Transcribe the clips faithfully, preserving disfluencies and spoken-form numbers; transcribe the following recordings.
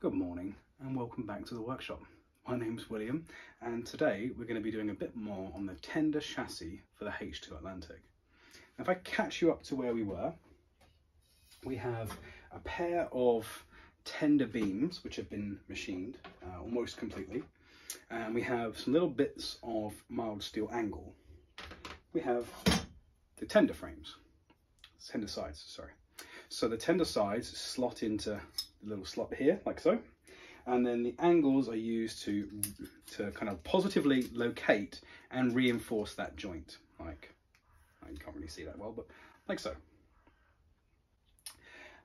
Good morning and welcome back to the workshop. My name's William and today we're going to be doing a bit more on the tender chassis for the H two Atlantic. Now, if I catch you up to where we were, we have a pair of tender beams which have been machined uh, almost completely, and we have some little bits of mild steel angle. We have the tender frames, tender sides, sorry. So the tender sides slot into the little slot here, like so. And then the angles are used to, to kind of positively locate and reinforce that joint. Like, you can't really see that well, but like so.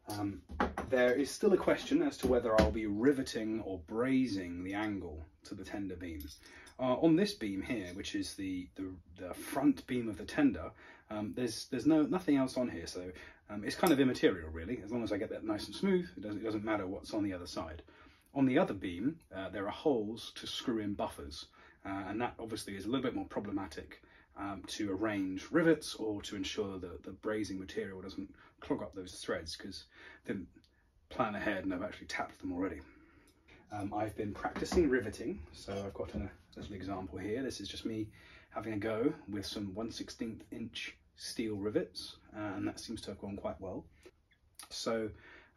Um, there is still a question as to whether I'll be riveting or brazing the angle to the tender beams. Uh, on this beam here, which is the, the, the front beam of the tender, um, there's, there's no, nothing else on here. So um, it's kind of immaterial, really. As long as I get that nice and smooth, it doesn't, it doesn't matter what's on the other side. On the other beam, uh, there are holes to screw in buffers. Uh, and that obviously is a little bit more problematic um, to arrange rivets or to ensure that the brazing material doesn't clog up those threads, because I didn't plan ahead and I've actually tapped them already. Um, I've been practicing riveting, so I've got a little example here. This is just me having a go with some one sixteenth inch steel rivets, and that seems to have gone quite well. So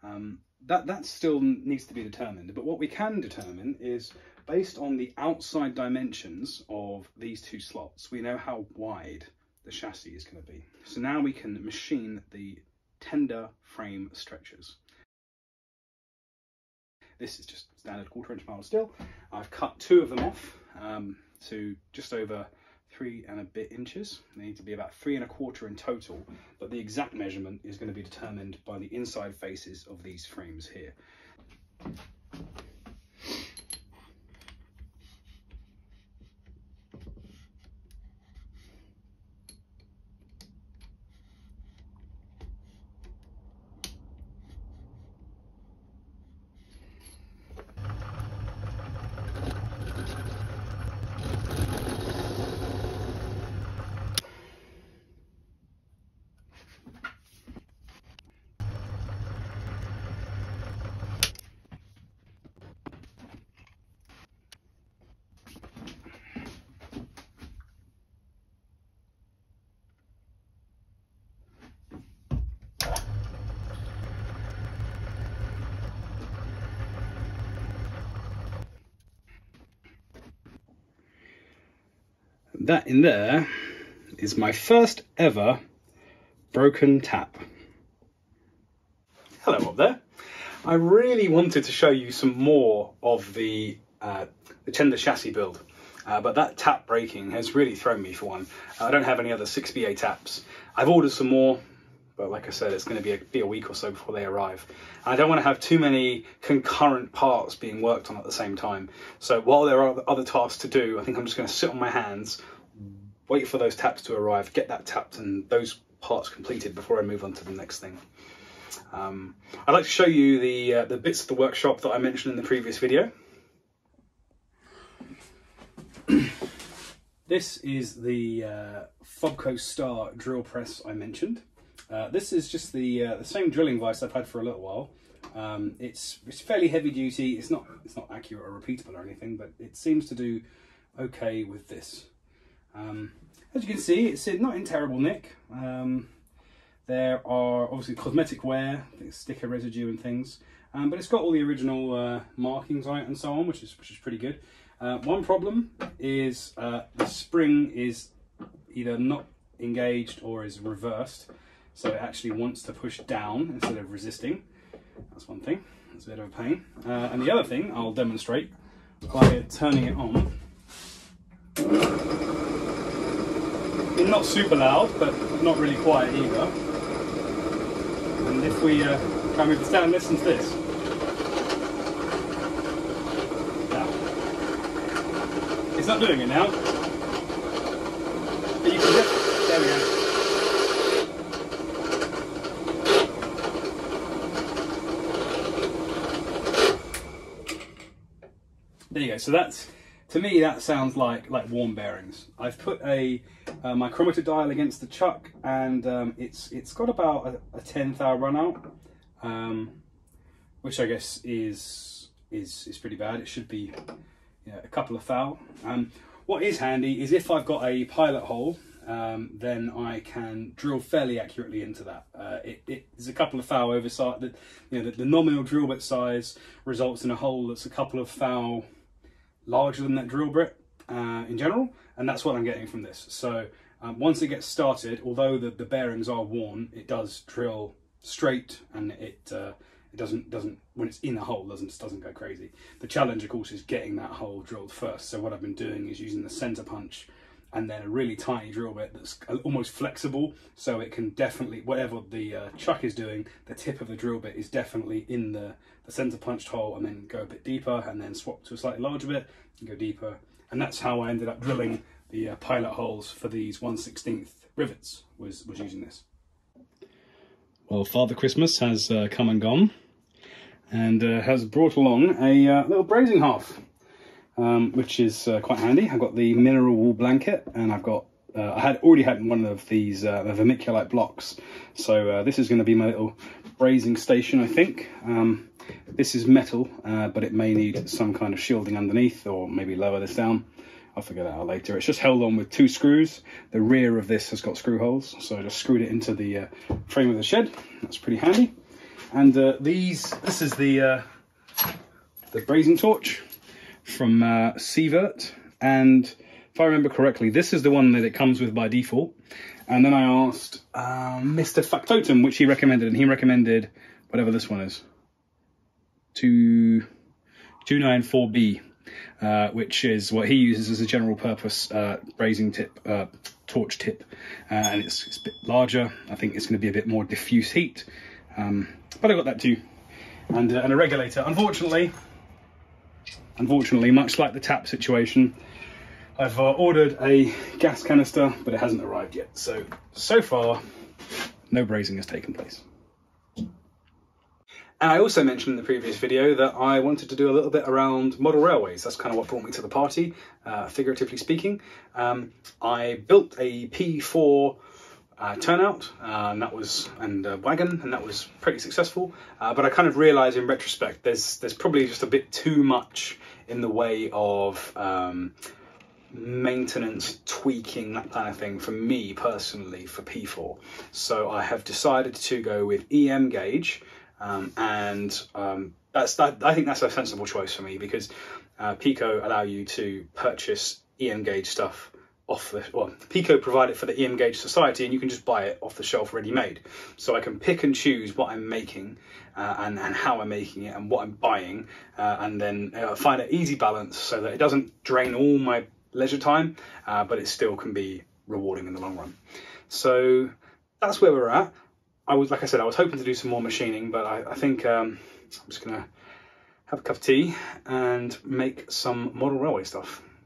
um, that, that still needs to be determined, but what we can determine is, based on the outside dimensions of these two slots, we know how wide the chassis is going to be. So now we can machine the tender frame stretchers. This is just standard quarter inch mild steel. I've cut two of them off um, to just over three and a bit inches. They need to be about three and a quarter in total, but the exact measurement is going to be determined by the inside faces of these frames here. That in there is my first ever broken tap. Hello up there. I really wanted to show you some more of the, uh, the tender chassis build, uh, but that tap breaking has really thrown me for one. I don't have any other six B A taps. I've ordered some more, but like I said, it's going to be a, be a week or so before they arrive. I don't want to have too many concurrent parts being worked on at the same time. So while there are other tasks to do, I think I'm just going to sit on my hands, wait for those taps to arrive, get that tapped and those parts completed before I move on to the next thing. Um, I'd like to show you the, uh, the bits of the workshop that I mentioned in the previous video. This is the uh, Fobco Star drill press I mentioned. Uh, this is just the, uh, the same drilling vise I've had for a little while. Um, it's, it's fairly heavy duty. It's not, it's not accurate or repeatable or anything, but it seems to do okay with this. Um, as you can see, it's not in terrible nick. Um, there are obviously cosmetic wear, sticker residue and things, um, but it's got all the original uh, markings on it and so on, which is, which is pretty good. Uh, one problem is uh, the spring is either not engaged or is reversed, so it actually wants to push down instead of resisting. That's one thing, that's a bit of a pain. Uh, and the other thing I'll demonstrate by turning it on. Not super loud, but not really quiet either. And if we uh, try and move this down, listen to this. Now, it's not doing it now. But you can just, there we go. There you go. So that's, to me, that sounds like like worn bearings. I've put a Uh, micrometer dial against the chuck, and um, it's it's got about a, a ten thou run out, um, which I guess is is is pretty bad. It should be, you know, a couple of thou. Um, what is handy is if I've got a pilot hole, um, then I can drill fairly accurately into that. Uh, it, it is a couple of thou oversight. That, you know, the, the nominal drill bit size results in a hole that's a couple of thou larger than that drill bit uh, in general, and that's what I'm getting from this. So um, once it gets started, although the, the bearings are worn, it does drill straight, and it uh, it doesn't doesn't when it's in the hole doesn't doesn't go crazy. The challenge, of course, is getting that hole drilled first. So what I've been doing is using the center punch and then a really tiny drill bit that's almost flexible, so it can definitely, whatever the uh, chuck is doing, the tip of the drill bit is definitely in the, the center punched hole, and then go a bit deeper, and then swap to a slightly larger bit and go deeper. And that's how I ended up drilling the uh, pilot holes for these one sixteenth rivets, was was using this. Well, Father Christmas has uh, come and gone, and uh, has brought along a uh, little brazing half, um, which is uh, quite handy. I've got the mineral wool blanket, and I've got uh, I had already had one of these uh, the vermiculite blocks, so uh, this is going to be my little brazing station, I think. Um, this is metal, uh, but it may need some kind of shielding underneath, or maybe lower this down. I'll figure that out later. It's just held on with two screws. The rear of this has got screw holes, so I just screwed it into the uh, frame of the shed. That's pretty handy. And uh, these, this is the uh, the brazing torch from uh, Sievert. And if I remember correctly, this is the one that it comes with by default. And then I asked uh, Mister Factotum, which he recommended, and he recommended whatever this one is, two nine four B. Uh, which is what he uses as a general purpose uh, brazing tip, uh, torch tip, uh, and it's, it's a bit larger. I think it's going to be a bit more diffuse heat, um, but I got that too, and, uh, and a regulator. Unfortunately, unfortunately, much like the tap situation, I've uh, ordered a gas canister, but it hasn't arrived yet. So, so far, no brazing has taken place. And I also mentioned in the previous video that I wanted to do a little bit around model railways. That's kind of what brought me to the party, uh, figuratively speaking. Um, I built a P four uh, turnout uh, and that was and uh, wagon, and that was pretty successful. Uh, but I kind of realised in retrospect, there's there's probably just a bit too much in the way of um, maintenance, tweaking, that kind of thing for me personally for P four. So I have decided to go with E M gauge. Um, and um, that's that, I think that's a sensible choice for me, because uh, Pico allow you to purchase E M gauge stuff off the, well, Pico provide it for the E M gauge society, and you can just buy it off the shelf ready made. So I can pick and choose what I'm making uh, and, and how I'm making it and what I'm buying, uh, and then uh, find an easy balance so that it doesn't drain all my leisure time, uh, but it still can be rewarding in the long run. So that's where we're at. I was, like I said, I was hoping to do some more machining, but I, I think um, I'm just gonna have a cup of tea and make some model railway stuff.